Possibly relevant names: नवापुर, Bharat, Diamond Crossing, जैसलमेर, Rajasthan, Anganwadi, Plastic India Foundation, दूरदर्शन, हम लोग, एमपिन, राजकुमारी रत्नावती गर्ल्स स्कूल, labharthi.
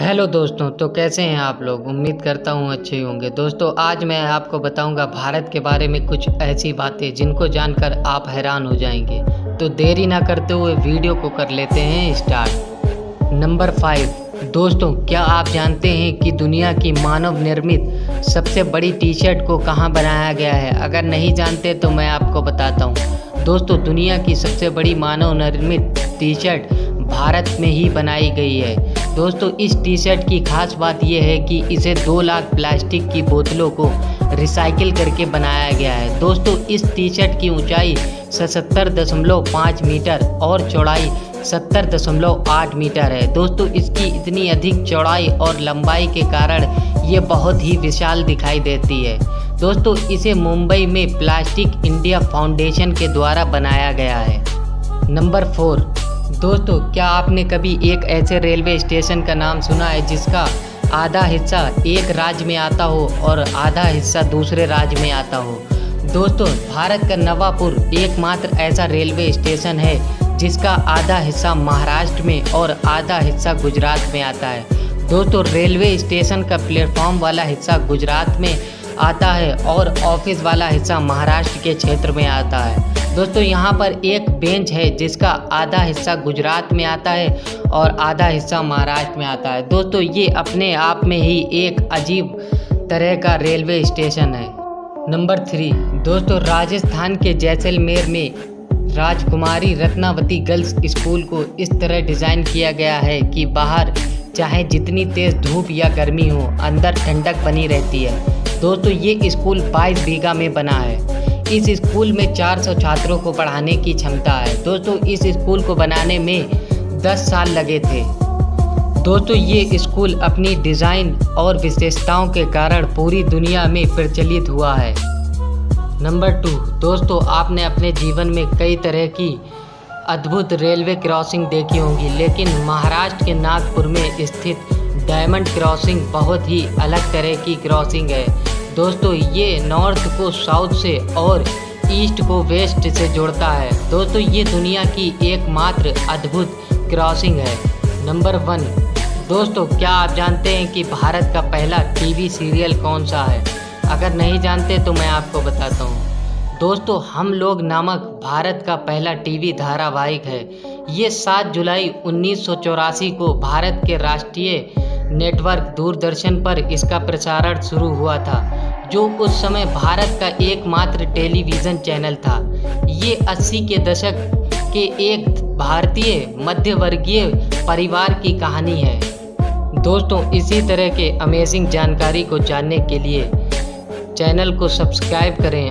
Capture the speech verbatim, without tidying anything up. Hello दोस्तों, तो कैसे हैं आप लोग। उम्मीद करता हूं अच्छे होंगे। दोस्तों, आज मैं आपको बताऊंगा भारत के बारे में कुछ ऐसी बातें जिनको जानकर आप हैरान हो जाएंगे। तो देरी ना करते हुए वीडियो को कर लेते हैं स्टार्ट। Number five. दोस्तों, क्या आप जानते हैं कि दुनिया की मानव निर्मित सबसे बड़ी टी शर्ट को कहाँ बनाया गया है। अगर नहीं जानते तो मैं आपको बताता हूँ। दोस्तों, दुनिया की सबसे बड़ी मानव निर्मित टी शर्ट भारत में ही बनाई गई है। दोस्तों, इस टी शर्ट की खास बात यह है कि इसे दो लाख प्लास्टिक की बोतलों को रिसाइकिल करके बनाया गया है। दोस्तों, इस टी शर्ट की ऊंचाई सतहत्तर दशमलव पाँच मीटर और चौड़ाई सत्तर दशमलव आठ मीटर है। दोस्तों, इसकी इतनी अधिक चौड़ाई और लंबाई के कारण ये बहुत ही विशाल दिखाई देती है। दोस्तों, इसे मुंबई में प्लास्टिक इंडिया फाउंडेशन के द्वारा बनाया गया है। Number four. दोस्तों, क्या आपने कभी एक ऐसे रेलवे स्टेशन का नाम सुना है जिसका आधा हिस्सा एक राज्य में आता हो और आधा हिस्सा दूसरे राज्य में आता हो। दोस्तों, भारत का नवापुर एकमात्र ऐसा रेलवे स्टेशन है जिसका आधा हिस्सा महाराष्ट्र में और आधा हिस्सा गुजरात में आता है। दोस्तों, रेलवे स्टेशन का प्लेटफॉर्म वाला हिस्सा गुजरात में आता है और ऑफिस वाला हिस्सा महाराष्ट्र के क्षेत्र में आता है। दोस्तों, यहाँ पर एक बेंच है जिसका आधा हिस्सा गुजरात में आता है और आधा हिस्सा महाराष्ट्र में आता है। दोस्तों, ये अपने आप में ही एक अजीब तरह का रेलवे स्टेशन है। Number three. दोस्तों, राजस्थान के जैसलमेर में राजकुमारी रत्नावती गर्ल्स स्कूल को इस तरह डिज़ाइन किया गया है कि बाहर चाहे जितनी तेज़ धूप या गर्मी हो, अंदर ठंडक बनी रहती है। दोस्तों, ये स्कूल बाईस बीघा में बना है। इस स्कूल में चार सौ छात्रों को पढ़ाने की क्षमता है। दोस्तों, इस स्कूल को बनाने में दस साल लगे थे। दोस्तों, ये स्कूल अपनी डिज़ाइन और विशेषताओं के कारण पूरी दुनिया में प्रचलित हुआ है। Number two. दोस्तों, आपने अपने जीवन में कई तरह की अद्भुत रेलवे क्रॉसिंग देखी होंगी, लेकिन महाराष्ट्र के नागपुर में स्थित डायमंड क्रॉसिंग बहुत ही अलग तरह की क्रॉसिंग है। दोस्तों, ये नॉर्थ को साउथ से और ईस्ट को वेस्ट से जोड़ता है। दोस्तों, ये दुनिया की एकमात्र अद्भुत क्रॉसिंग है। Number one. दोस्तों, क्या आप जानते हैं कि भारत का पहला टीवी सीरियल कौन सा है। अगर नहीं जानते तो मैं आपको बताता हूँ। दोस्तों, हम लोग नामक भारत का पहला टीवी धारावाहिक है। ये सात जुलाई उन्नीस सौ चौरासी को भारत के राष्ट्रीय नेटवर्क दूरदर्शन पर इसका प्रसारण शुरू हुआ था, जो उस समय भारत का एकमात्र टेलीविज़न चैनल था। ये अस्सी के दशक के एक भारतीय मध्यवर्गीय परिवार की कहानी है। दोस्तों, इसी तरह के अमेजिंग जानकारी को जानने के लिए चैनल को सब्सक्राइब करें।